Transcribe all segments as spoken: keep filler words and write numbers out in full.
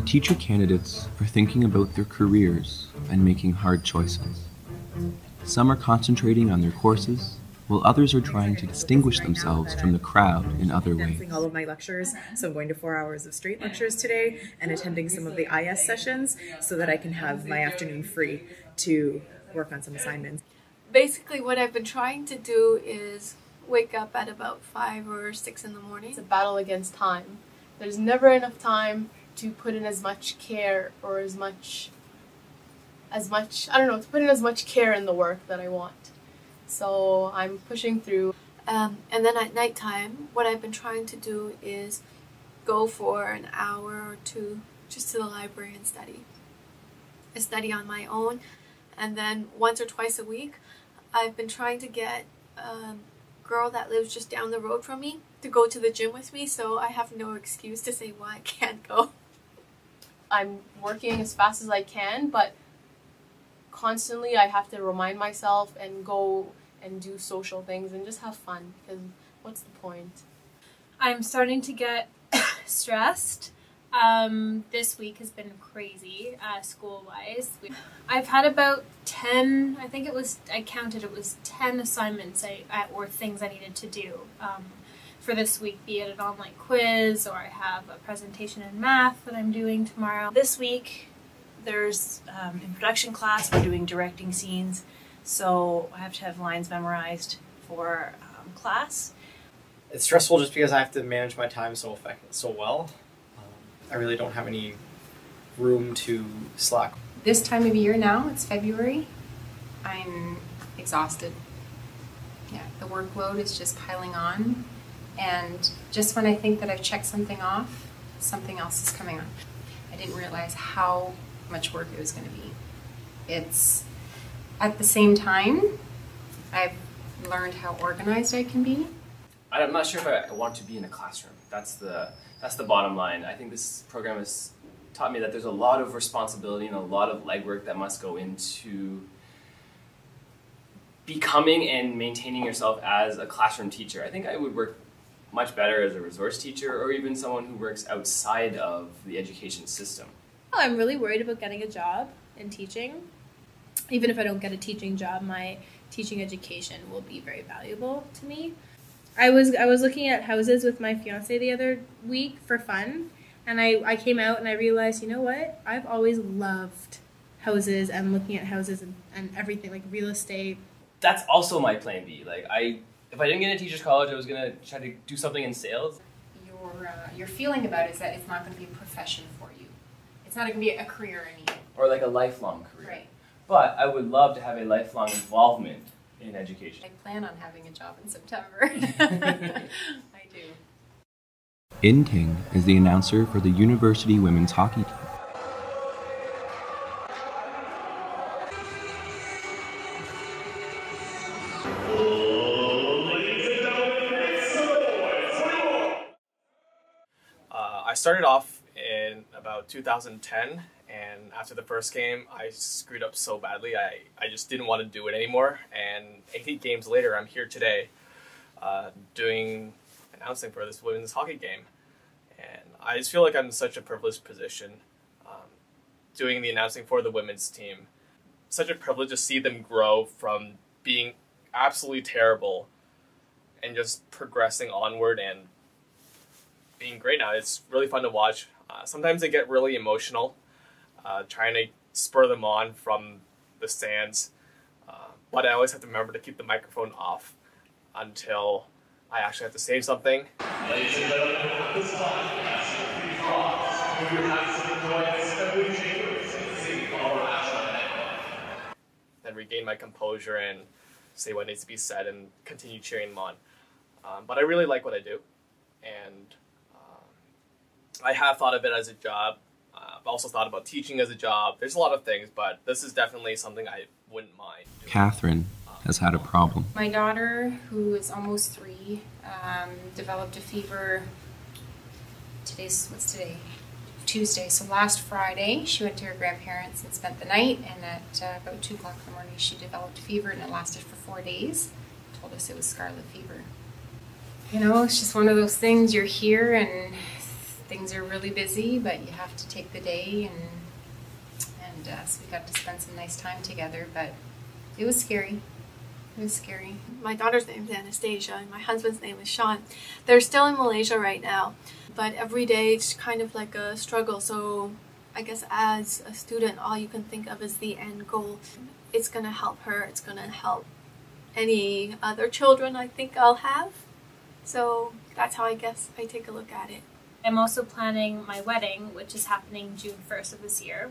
The teacher candidates are thinking about their careers and making hard choices. Some are concentrating on their courses, while others are trying to distinguish themselves from the crowd in other ways. All of my lectures, so I'm going to four hours of straight lectures today and attending some of the I S sessions so that I can have my afternoon free to work on some assignments. Basically, what I've been trying to do is wake up at about five or six in the morning. It's a battle against time. There's never enough time to put in as much care or as much, as much, I don't know, to put in as much care in the work that I want. So I'm pushing through. Um, and then at nighttime, what I've been trying to do is go for an hour or two just to the library and study. I study on my own. And then once or twice a week, I've been trying to get a girl that lives just down the road from me to go to the gym with me, so I have no excuse to say why I can't go. I'm working as fast as I can, but constantly I have to remind myself and go and do social things and just have fun, because what's the point? I'm starting to get stressed. Um, this week has been crazy, uh, school-wise. I've had about ten, I think it was, I counted, it was ten assignments I, or things I needed to do um, for this week, be it an online quiz, or I have a presentation in math that I'm doing tomorrow. This week, there's, um, in production class, we're doing directing scenes, so I have to have lines memorized for um, class. It's stressful just because I have to manage my time so effect so well. I really don't have any room to slack. This time of year now, it's February, I'm exhausted. Yeah, the workload is just piling on, and just when I think that I've checked something off, something else is coming on. I didn't realize how much work it was going to be. It's, at the same time, I've learned how organized I can be. I'm not sure if I want to be in a classroom. That's the, that's the bottom line. I think this program has taught me that there's a lot of responsibility and a lot of legwork that must go into becoming and maintaining yourself as a classroom teacher. I think I would work much better as a resource teacher or even someone who works outside of the education system. Well, I'm really worried about getting a job in teaching. Even if I don't get a teaching job, my teaching education will be very valuable to me. I was I was looking at houses with my fiance the other week for fun, and I, I came out and I realized, you know what, I've always loved houses and looking at houses and, and everything, like real estate. That's also my plan B. Like I, if I didn't get into teacher's college, I was going to try to do something in sales. Your, uh, your feeling about it is that it's not going to be a profession for you. It's not going to be a career in you. Or like a lifelong career. Right. But I would love to have a lifelong involvement in education. I plan on having a job in September. I do. In Ting is the announcer for the university women's hockey team. Uh, I started off in about two thousand ten, and after the first game, I screwed up so badly, I, I just didn't want to do it anymore. And eight games later, I'm here today uh, doing announcing for this women's hockey game. And I just feel like I'm in such a privileged position um, doing the announcing for the women's team. Such a privilege to see them grow from being absolutely terrible and just progressing onward and being great now. It's really fun to watch. Uh, sometimes they get really emotional. Uh, trying to spur them on from the stands, uh, but I always have to remember to keep the microphone off until I actually have to say something. Then regain my composure and say what needs to be said and continue cheering them on. Um, but I really like what I do, and um, I have thought of it as a job. Uh, I've also thought about teaching as a job. There's a lot of things, but this is definitely something I wouldn't mind doing. Catherine um, has had a problem. My daughter, who is almost three, um, developed a fever. Today's, what's today? Tuesday. So last Friday, she went to her grandparents and spent the night, and at uh, about two o'clock in the morning, she developed a fever, and it lasted for four days. Told us it was scarlet fever. You know, it's just one of those things. You're here, and things are really busy, but you have to take the day, and and uh, so we got to spend some nice time together, but it was scary. It was scary. My daughter's name is Anastasia and my husband's name is Sean. They're still in Malaysia right now, but every day it's kind of like a struggle. So I guess as a student, all you can think of is the end goal. It's going to help her. It's going to help any other children I think I'll have. So that's how I guess I take a look at it. I'm also planning my wedding, which is happening June first of this year.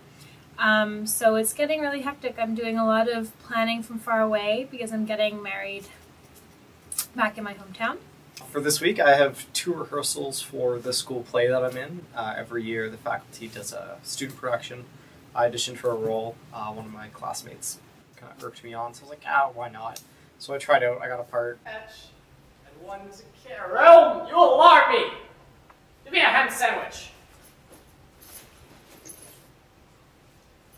Um, so it's getting really hectic. I'm doing a lot of planning from far away because I'm getting married back in my hometown. For this week, I have two rehearsals for the school play that I'm in. Uh, every year, the faculty does a student production. I auditioned for a role. Uh, one of my classmates kind of irked me on, so I was like, ah, why not? So I tried out. I got a part. Etch, and one's a carol. You alarm me. Give me a ham sandwich.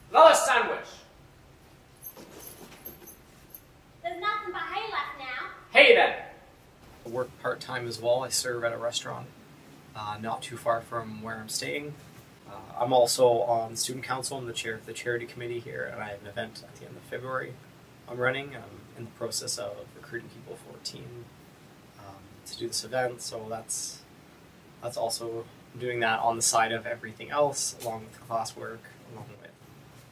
Another sandwich. There's nothing but hay left now. Hey then. I work part-time as well. I serve at a restaurant uh, not too far from where I'm staying. Uh, I'm also on student council. I'm the chair of the charity committee here, and I have an event at the end of February I'm running. I'm in the process of recruiting people for a team um, to do this event, so that's, that's also doing that on the side of everything else, along with classwork, along with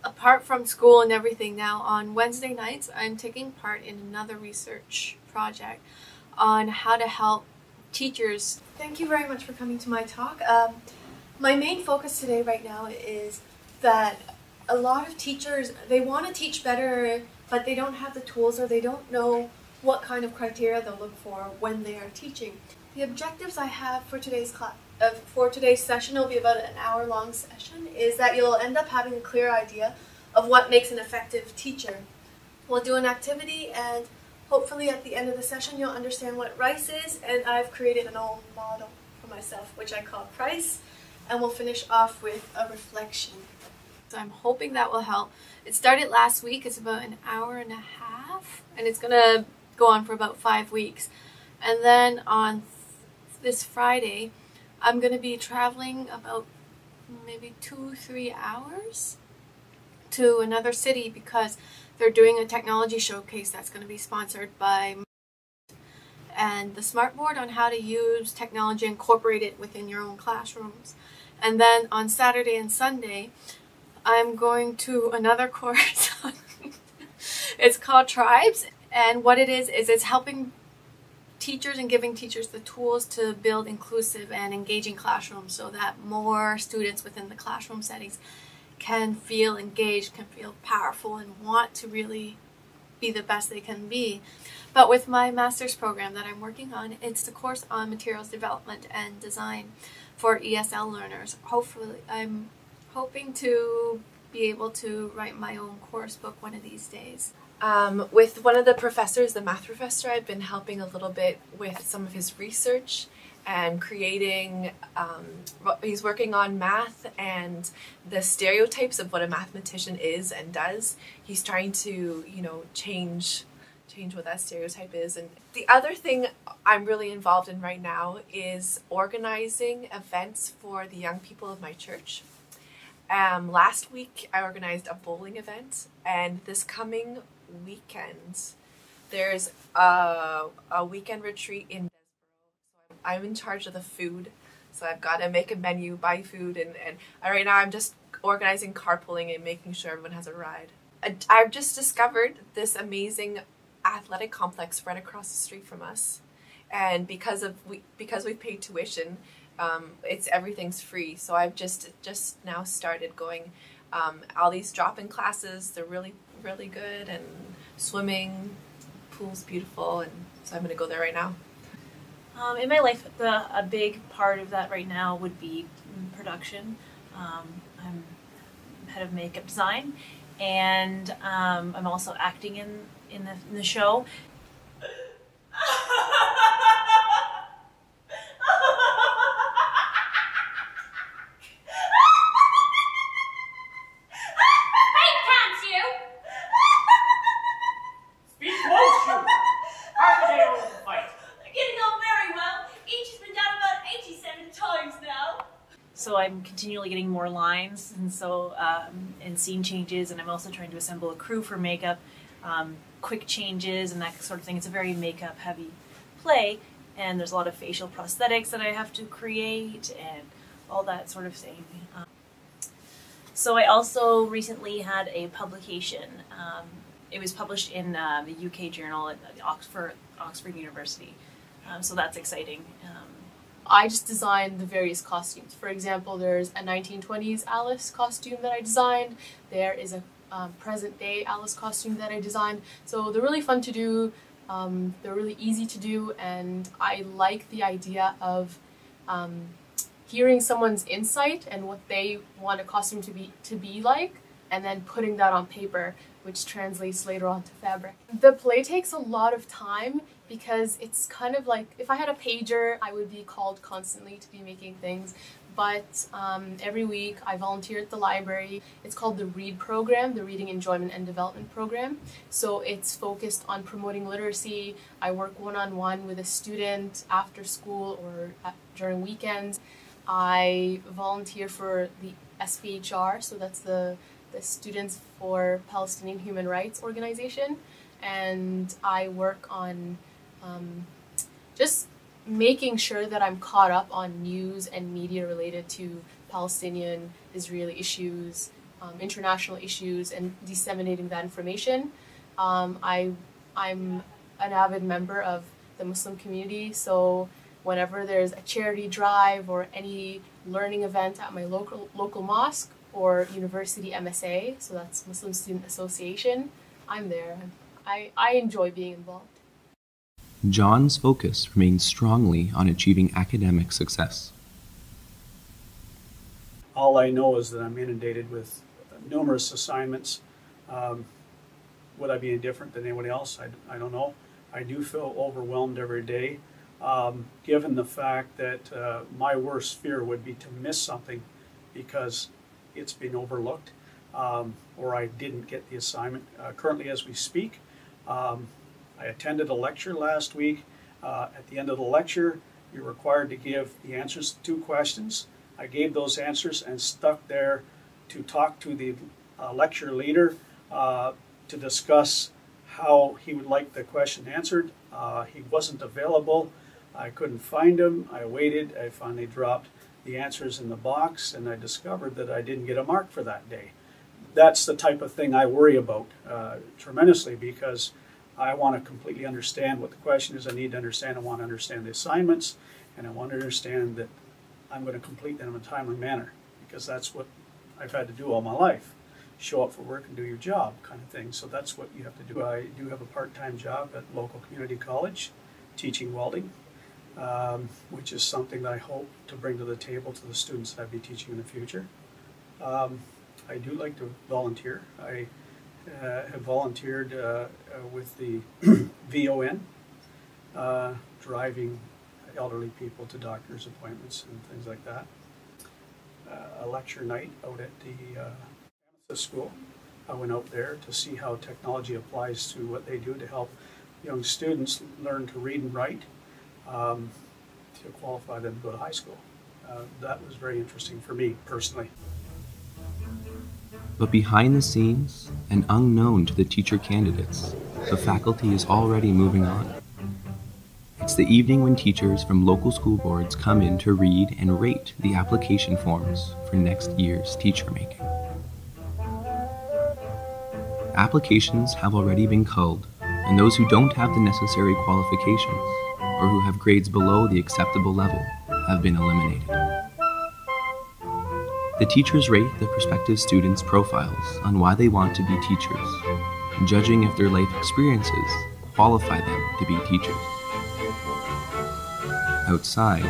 apart from school and everything. Now on Wednesday nights, I'm taking part in another research project on how to help teachers. Thank you very much for coming to my talk. Um, my main focus today right now is that a lot of teachers, they want to teach better, but they don't have the tools or they don't know what kind of criteria they'll look for when they are teaching. The objectives I have for today's class, Uh, for today's session, it'll be about an hour-long session, is that you'll end up having a clear idea of what makes an effective teacher. We'll do an activity, and hopefully at the end of the session you'll understand what RICE is, and I've created an old model for myself, which I call PRICE, and we'll finish off with a reflection. So I'm hoping that will help. It started last week. It's about an hour and a half, and it's going to go on for about five weeks. And then on th this Friday, I'm going to be traveling about maybe two, three hours to another city because they're doing a technology showcase that's going to be sponsored by and the Smart Board on how to use technology, incorporate it within your own classrooms. And then on Saturday and Sunday, I'm going to another course. It's called Tribes, and what it is is it's helping teachers and giving teachers the tools to build inclusive and engaging classrooms so that more students within the classroom settings can feel engaged, can feel powerful, and want to really be the best they can be. But with my master's program that I'm working on, it's the course on materials development and design for E S L learners. Hopefully, I'm hoping to be able to write my own course book one of these days. Um, with one of the professors, the math professor, I've been helping a little bit with some of his research and creating, um, he's working on math and the stereotypes of what a mathematician is and does. He's trying to, you know, change, change what that stereotype is. And the other thing I'm really involved in right now is organizing events for the young people of my church. Um, last week I organized a bowling event, and this coming weekend there's a, a weekend retreat in Desboro. So I'm in charge of the food, so I've got to make a menu, buy food, and, and right now I'm just organizing carpooling and making sure everyone has a ride. I, I've just discovered this amazing athletic complex right across the street from us, and because of we because we've paid tuition, um, it's everything's free. So I've just just now started going um, all these drop-in classes. They're really really good, and swimming, pool's beautiful, and so I'm gonna go there right now. Um, in my life, the, a big part of that right now would be production. Um, I'm head of makeup design, and um, I'm also acting in in the, in the show. So I'm continually getting more lines, and so um, and scene changes, and I'm also trying to assemble a crew for makeup, um, quick changes, and that sort of thing. It's a very makeup-heavy play, and there's a lot of facial prosthetics that I have to create and all that sort of thing. Um, so I also recently had a publication. Um, it was published in uh, the U K Journal at Oxford, Oxford University, um, so that's exciting. Um, I just designed the various costumes. For example, there's a nineteen twenties Alice costume that I designed. There is a um, present-day Alice costume that I designed. So they're really fun to do. Um, they're really easy to do, and I like the idea of um, hearing someone's insight and what they want a costume to be to be like, and then putting that on paper, which translates later on to fabric. The play takes a lot of time because it's kind of like, if I had a pager, I would be called constantly to be making things. But um, every week I volunteer at the library. It's called the READ program, the Reading Enjoyment and Development Program. So it's focused on promoting literacy. I work one-on-one with a student after school or at, during weekends. I volunteer for the S V H R, so that's the the Students for Palestinian Human Rights organization, and I work on um, just making sure that I'm caught up on news and media related to Palestinian, Israeli issues, um, international issues, and disseminating that information. Um, I, I'm an avid member of the Muslim community, so whenever there's a charity drive or any learning event at my local, local mosque, or university M S A, so that's Muslim Student Association, I'm there. I, I enjoy being involved. John's focus remains strongly on achieving academic success. All I know is that I'm inundated with numerous assignments. Um, would I be indifferent than anybody else? I, I don't know. I do feel overwhelmed every day, um, given the fact that uh, my worst fear would be to miss something because it's been overlooked, um, or I didn't get the assignment. Uh, currently, as we speak, um, I attended a lecture last week. Uh, at the end of the lecture, you're required to give the answers to two questions. I gave those answers and stuck there to talk to the uh, lecture leader uh, to discuss how he would like the question answered. Uh, he wasn't available. I couldn't find him. I waited. I finally dropped the answers in the box, and I discovered that I didn't get a mark for that day. That's the type of thing I worry about uh, tremendously, because I want to completely understand what the question is. I need to understand, I want to understand the assignments, and I want to understand that I'm going to complete them in a timely manner, because that's what I've had to do all my life. Show up for work and do your job kind of thing. So that's what you have to do. I do have a part-time job at local community college teaching welding. Um, which is something that I hope to bring to the table to the students that I'll be teaching in the future. Um, I do like to volunteer. I uh, have volunteered uh, with the V O N, uh, driving elderly people to doctor's appointments and things like that. Uh, a lecture night out at the uh, school. I went out there to see how technology applies to what they do to help young students learn to read and write. Um, to qualify them to go to high school. Uh, that was very interesting for me, personally. But behind the scenes, and unknown to the teacher candidates, the faculty is already moving on. It's the evening when teachers from local school boards come in to read and rate the application forms for next year's teacher making. Applications have already been culled, and those who don't have the necessary qualifications or who have grades below the acceptable level have been eliminated. The teachers rate the prospective students' profiles on why they want to be teachers, judging if their life experiences qualify them to be teachers. Outside,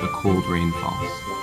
the cold rain falls.